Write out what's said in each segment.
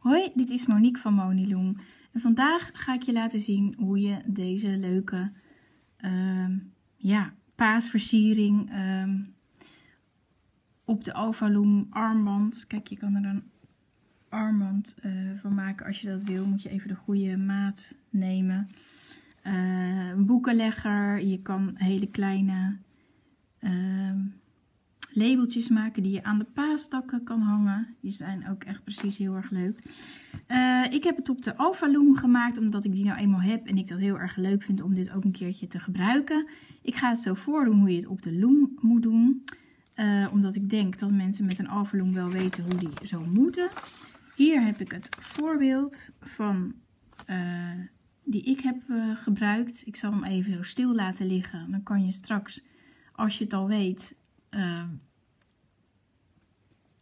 Hoi, dit is Monique van Moniloom en vandaag ga ik je laten zien hoe je deze leuke paasversiering op de Alvaloem armband. Kijk, je kan er een armband van maken als je dat wil. Moet je even de goede maat nemen. Een boekenlegger, je kan hele kleine labeltjes maken die je aan de paastakken kan hangen. Die zijn ook echt precies heel erg leuk. Ik heb het op de Alvaloem gemaakt omdat ik die nou eenmaal heb en ik dat heel erg leuk vind om dit ook een keertje te gebruiken. Ik ga het zo voordoen hoe je het op de loom moet doen. Omdat ik denk dat mensen met een Alvaloem wel weten hoe die zo moeten. Hier heb ik het voorbeeld van die ik heb gebruikt. Ik zal hem even zo stil laten liggen. Dan kan je straks, als je het al weet,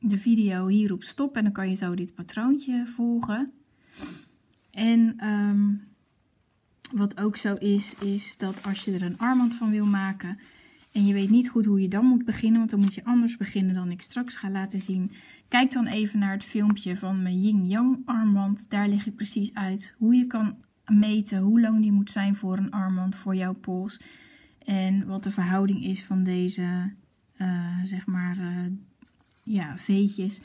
de video hierop stop en dan kan je zo dit patroontje volgen. En wat ook zo is dat als je er een armband van wil maken en je weet niet goed hoe je dan moet beginnen, want dan moet je anders beginnen dan ik straks ga laten zien. Kijk dan even naar het filmpje van mijn Yin-Yang armband. Daar leg ik precies uit hoe je kan meten hoe lang die moet zijn voor een armband, voor jouw pols. En wat de verhouding is van deze veetjes.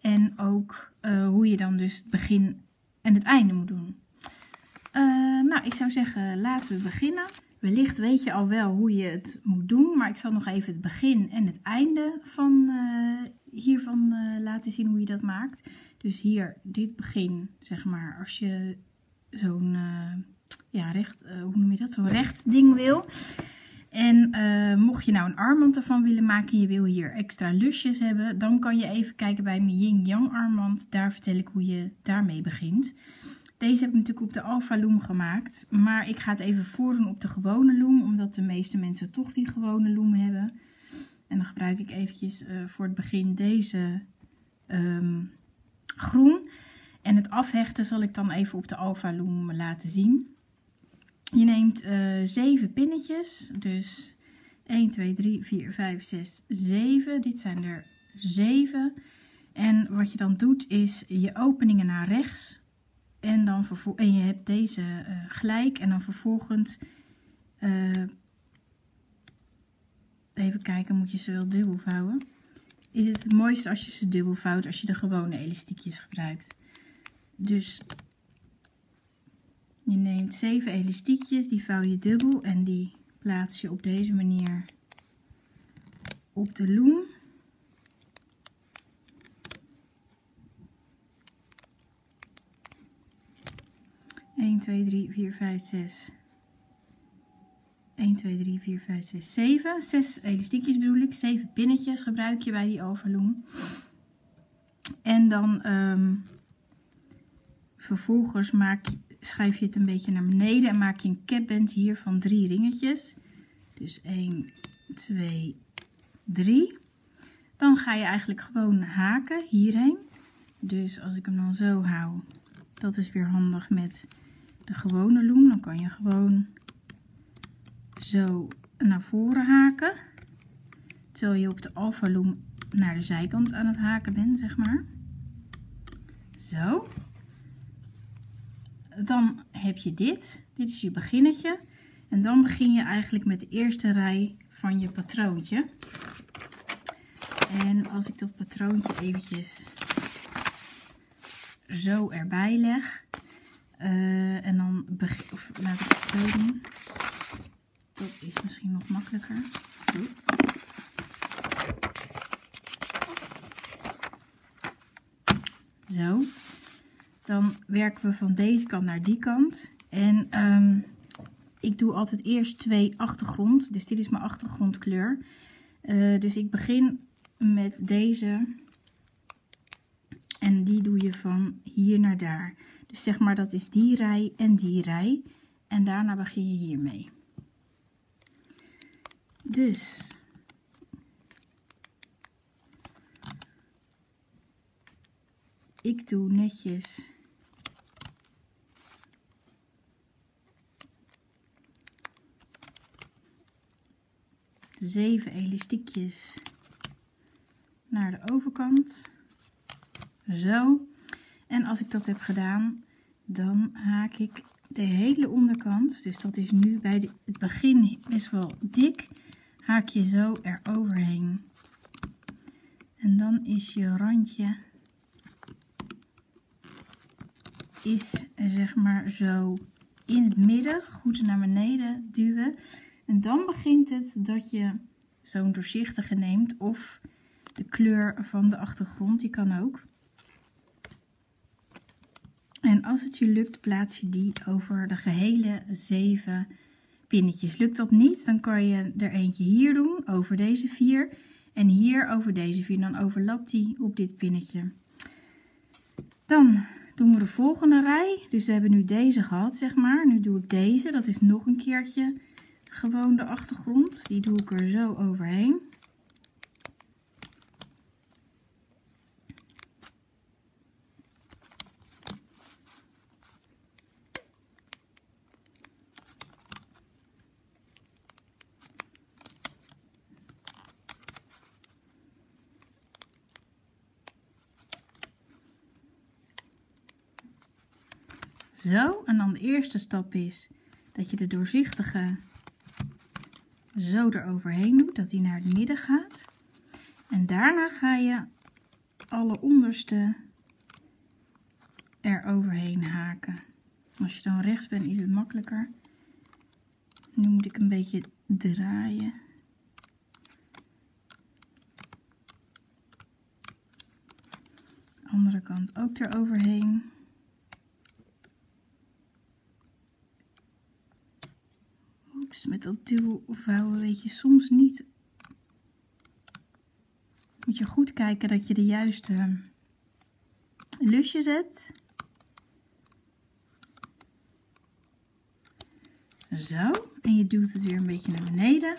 En ook hoe je dan dus het begin en het einde moet doen. Ik zou zeggen, laten we beginnen. Wellicht weet je al wel hoe je het moet doen. Maar ik zal nog even het begin en het einde van, hiervan laten zien hoe je dat maakt. Dus hier, dit begin, zeg maar, als je zo'n zo'n recht ding wil. En mocht je nou een armband ervan willen maken en je wil hier extra lusjes hebben, dan kan je even kijken bij mijn Yin-Yang armband. Daar vertel ik hoe je daarmee begint. Deze heb ik natuurlijk op de Alvaloem gemaakt, maar ik ga het even voordoen op de gewone loom, omdat de meeste mensen toch die gewone loom hebben. En dan gebruik ik eventjes voor het begin deze groen. En het afhechten zal ik dan even op de Alvaloem laten zien. Je neemt 7 pinnetjes, dus 1, 2, 3, 4, 5, 6, 7. Dit zijn er 7. En wat je dan doet is je openingen naar rechts. En, je hebt deze gelijk. En dan vervolgens, even kijken, moet je ze wel dubbel vouwen. Is het mooiste als je ze dubbel vouwt, als je de gewone elastiekjes gebruikt. Dus je neemt 7 elastiekjes, die vouw je dubbel en die plaats je op deze manier op de loom. Eén, twee, drie, vier, vijf, zes. 1, 2, 3, 4, 5, 6, 7. 6 elastiekjes bedoel ik, 7 pinnetjes gebruik je bij die Alvaloem. En dan vervolgens schuif je het een beetje naar beneden en maak je een capband hier van 3 ringetjes. Dus 1, 2, 3. Dan ga je eigenlijk gewoon haken hierheen. Dus als ik hem dan zo hou, dat is weer handig met de gewone loom. Dan kan je gewoon zo naar voren haken. Terwijl je op de Alvaloem naar de zijkant aan het haken bent, zeg maar. Zo. Dan heb je dit. Dit is je beginnetje. En dan begin je eigenlijk met de eerste rij van je patroontje. En als ik dat patroontje eventjes zo erbij leg. En dan laat ik het zo doen. Dat is misschien nog makkelijker. Zo. Dan werken we van deze kant naar die kant. En ik doe altijd eerst 2 achtergrond. Dus dit is mijn achtergrondkleur. Dus ik begin met deze. En die doe je van hier naar daar. Dus zeg maar dat is die rij en die rij. En daarna begin je hiermee. Dus ik doe netjes de 7 elastiekjes naar de overkant. Zo. En als ik dat heb gedaan, dan haak ik de hele onderkant, dus dat is nu bij het begin best wel dik, haak je zo eroverheen. En dan is je randje, is zeg maar zo in het midden, goed naar beneden duwen. En dan begint het dat je zo'n doorzichtige neemt of de kleur van de achtergrond, die kan ook. En als het je lukt, plaats je die over de gehele 7 pinnetjes. Lukt dat niet, dan kan je er eentje hier doen, over deze 4. En hier over deze 4, dan overlapt die op dit pinnetje. Dan doen we de volgende rij. Dus we hebben nu deze gehad, zeg maar. Nu doe ik deze, dat is nog een keertje gewoon de achtergrond. Die doe ik er zo overheen. Zo, en dan de eerste stap is dat je de doorzichtige zo eroverheen doet, dat die naar het midden gaat. En daarna ga je alle onderste eroverheen haken. Als je dan rechts bent, is het makkelijker. Nu moet ik een beetje draaien. Andere kant ook eroverheen. Met dat duw of vouwen weet je soms niet. Moet je goed kijken dat je de juiste lusjes hebt. Zo. En je duwt het weer een beetje naar beneden.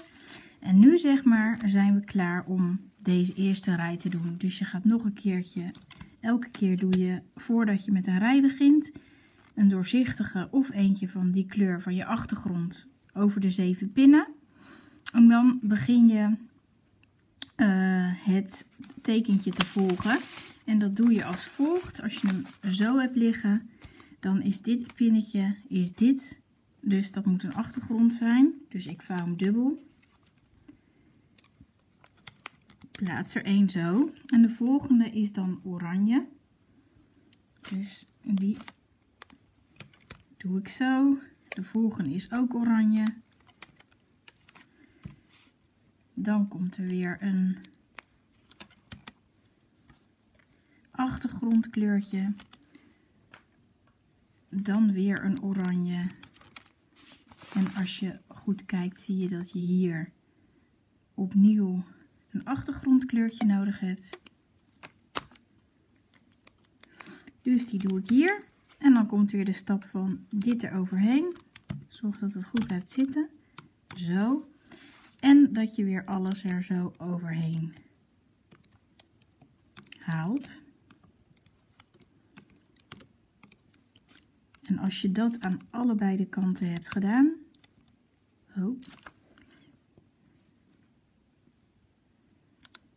En nu zeg maar zijn we klaar om deze eerste rij te doen. Dus je gaat nog een keertje. Elke keer doe je voordat je met een rij begint. Een doorzichtige of eentje van die kleur van je achtergrond. Over de 7 pinnen. En dan begin je het tekentje te volgen. En dat doe je als volgt. Als je hem zo hebt liggen, dan is dit pinnetje, is dit. Dus dat moet een achtergrond zijn. Dus ik vouw hem dubbel. Plaats er 1 zo. En de volgende is dan oranje. Dus die doe ik zo. De volgende is ook oranje. Dan komt er weer een achtergrondkleurtje. Dan weer een oranje. En als je goed kijkt zie je dat je hier opnieuw een achtergrondkleurtje nodig hebt. Dus die doe ik hier. En dan komt weer de stap van dit eroverheen. Zorg dat het goed blijft zitten. Zo. En dat je weer alles er zo overheen haalt. En als je dat aan allebei de kanten hebt gedaan. Oh.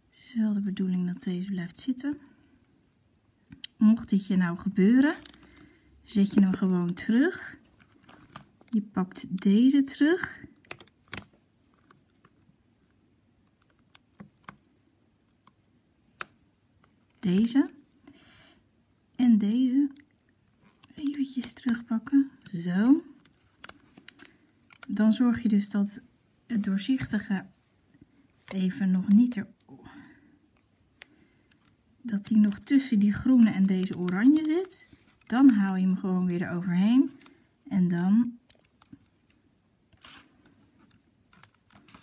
Het is wel de bedoeling dat deze blijft zitten. Mocht dit je nou gebeuren, zet je hem gewoon terug. Je pakt deze terug. Deze. En deze. Eventjes terugpakken. Zo. Dan zorg je dus dat het doorzichtige even nog niet er... dat die nog tussen die groene en deze oranje zit. Dan haal je hem gewoon weer eroverheen. En dan...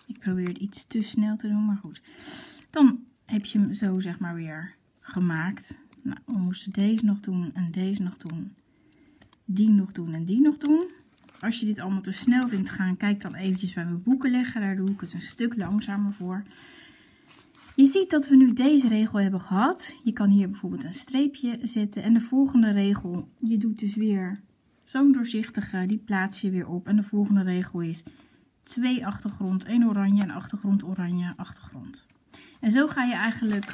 Ik probeer het iets te snel te doen, maar goed. Dan heb je hem zo zeg maar weer gemaakt. Nou, we moesten deze nog doen en deze nog doen. Die nog doen en die nog doen. Als je dit allemaal te snel vindt gaan, kijk dan eventjes bij mijn boeken leggen. Daar doe ik het een stuk langzamer voor. Je ziet dat we nu deze regel hebben gehad. Je kan hier bijvoorbeeld een streepje zetten. En de volgende regel, je doet dus weer zo'n doorzichtige, die plaats je weer op. En de volgende regel is 2 achtergrond, 1 oranje en achtergrond oranje, achtergrond. En zo ga je eigenlijk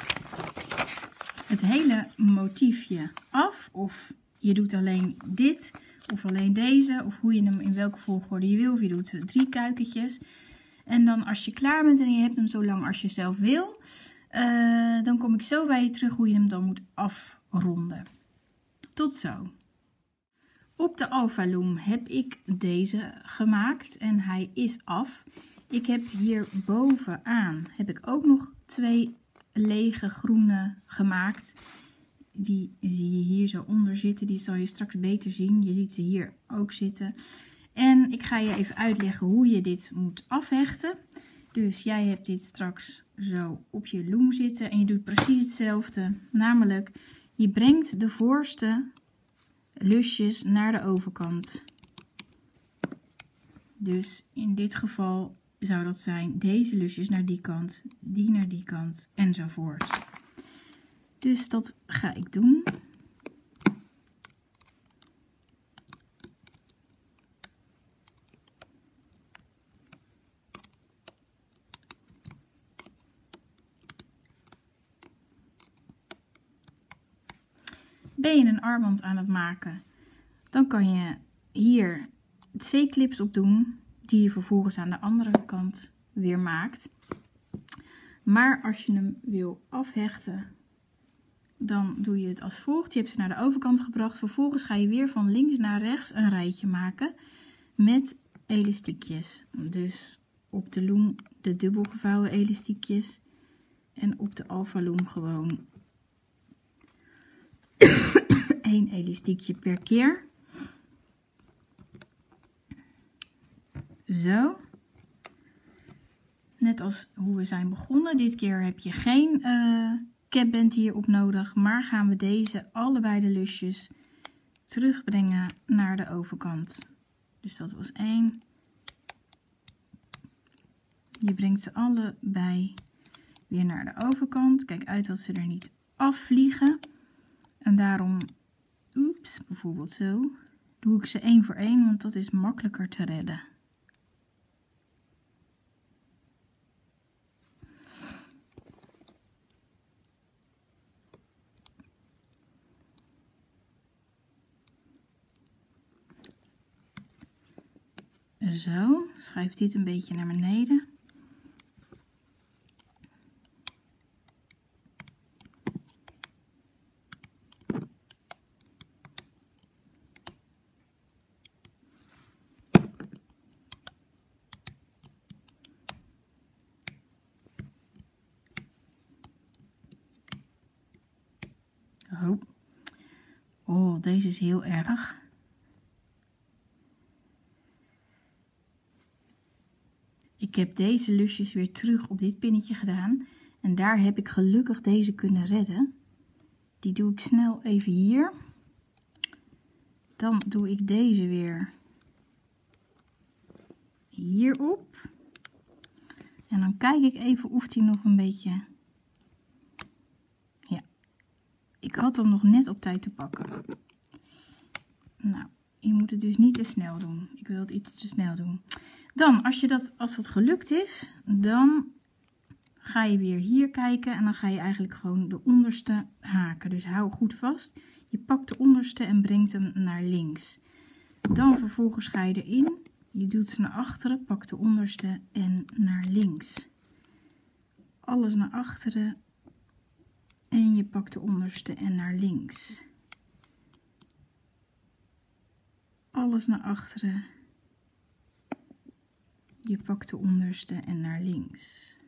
het hele motiefje af. Of je doet alleen dit, of alleen deze, of hoe je hem in welke volgorde je wil. Of je doet 3 kuikentjes. En dan als je klaar bent en je hebt hem zo lang als je zelf wil, dan kom ik zo bij je terug hoe je hem dan moet afronden. Tot zo. Op de Alpha Loom heb ik deze gemaakt en hij is af. Ik heb hier bovenaan heb ik ook nog 2 lege groene gemaakt. Die zie je hier zo onder zitten. Die zal je straks beter zien. Je ziet ze hier ook zitten. En ik ga je even uitleggen hoe je dit moet afhechten. Dus jij hebt dit straks zo op je loom zitten. En je doet precies hetzelfde. Namelijk, je brengt de voorste lusjes naar de overkant. Dus in dit geval zou dat zijn deze lusjes naar die kant enzovoort. Dus dat ga ik doen. Ben je een armband aan het maken, dan kan je hier C-clips op doen, die je vervolgens aan de andere kant weer maakt. Maar als je hem wil afhechten, dan doe je het als volgt. Je hebt ze naar de overkant gebracht. Vervolgens ga je weer van links naar rechts een rijtje maken met elastiekjes. Dus op de loom de dubbel gevouwen elastiekjes en op de Alpha Loom gewoon 1 elastiekje per keer. Zo. Net als hoe we zijn begonnen. Dit keer heb je geen capband hierop nodig. Maar gaan we deze allebei de lusjes terugbrengen naar de overkant. Dus dat was 1. Je brengt ze allebei weer naar de overkant. Kijk uit dat ze er niet afvliegen. En daarom, oeps, bijvoorbeeld zo, doe ik ze 1 voor 1, want dat is makkelijker te redden. Zo, schuif dit een beetje naar beneden. Oh, deze is heel erg. Ik heb deze lusjes weer terug op dit pinnetje gedaan. En daar heb ik gelukkig deze kunnen redden. Die doe ik snel even hier. Dan doe ik deze weer hierop. En dan kijk ik even of die nog een beetje... Ik had hem nog net op tijd te pakken. Nou, je moet het dus niet te snel doen. Ik wil het iets te snel doen. Dan, als dat gelukt is, dan ga je weer hier kijken. En dan ga je eigenlijk gewoon de onderste haken. Dus hou goed vast. Je pakt de onderste en brengt hem naar links. Dan vervolgens ga je erin. Je doet ze naar achteren, pakt de onderste en naar links. Alles naar achteren. En je pakt de onderste en naar links. Alles naar achteren. Je pakt de onderste en naar links.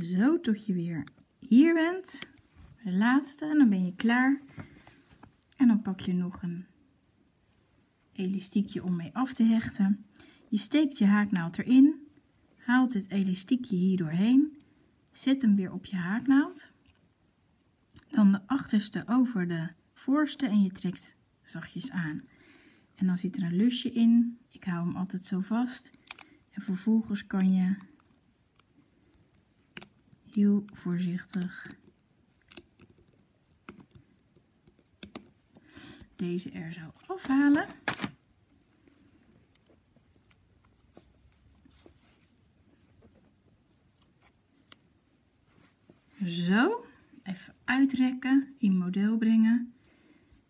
Zo, tot je weer hier bent. De laatste en dan ben je klaar. En dan pak je nog een elastiekje om mee af te hechten. Je steekt je haaknaald erin, haalt het elastiekje hier doorheen, zet hem weer op je haaknaald. Dan de achterste over de voorste en je trekt zachtjes aan. En dan zit er een lusje in. Ik hou hem altijd zo vast. En vervolgens kan je heel voorzichtig deze er zo afhalen. Zo, even uitrekken, in model brengen,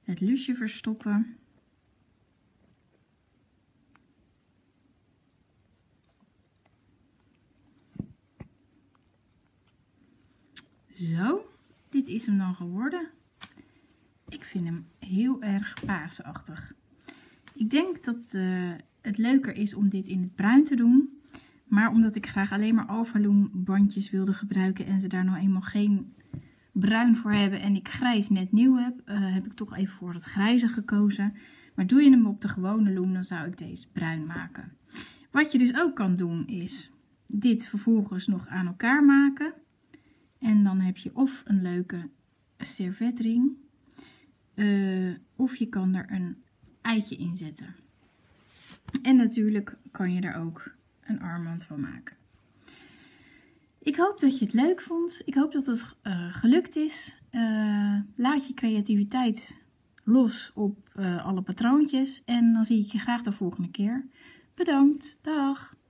het lusje verstoppen. Zo, dit is hem dan geworden. Ik vind hem heel erg paasachtig. Ik denk dat het leuker is om dit in het bruin te doen. Maar omdat ik graag alleen maar Alvaloem bandjes wilde gebruiken en ze daar nou eenmaal geen bruin voor hebben en ik grijs net nieuw heb, heb ik toch even voor het grijze gekozen. Maar doe je hem op de gewone loom, dan zou ik deze bruin maken. Wat je dus ook kan doen is dit vervolgens nog aan elkaar maken. En dan heb je of een leuke servetring, of je kan er een eitje in zetten. En natuurlijk kan je er ook een armband van maken. Ik hoop dat je het leuk vond. Ik hoop dat het gelukt is. Laat je creativiteit los op alle patroontjes. En dan zie ik je graag de volgende keer. Bedankt. Dag.